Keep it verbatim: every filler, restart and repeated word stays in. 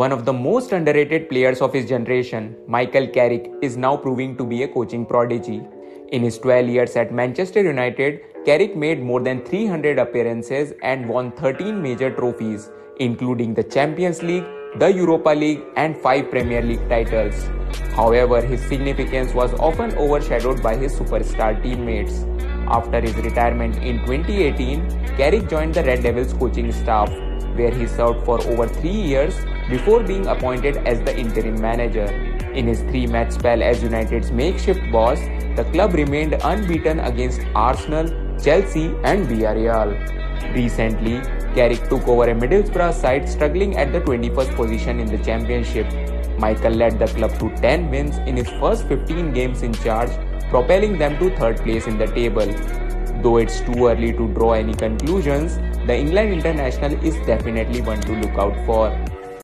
One of the most underrated players of his generation, Michael Carrick, is now proving to be a coaching prodigy. In his twelve years at Manchester United, Carrick made more than three hundred appearances and won thirteen major trophies, including the Champions League, the Europa League and five Premier League titles. However, his significance was often overshadowed by his superstar teammates. After his retirement in twenty eighteen, Carrick joined the Red Devils coaching staff, where he served for over three years before being appointed as the interim manager. In his three-match spell as United's makeshift boss, the club remained unbeaten against Arsenal, Chelsea and Villarreal. Recently, Carrick took over a Middlesbrough side struggling at the twenty-first position in the Championship. Michael led the club to ten wins in his first fifteen games in charge, propelling them to third place in the table. Though it's too early to draw any conclusions, the England international is definitely one to look out for.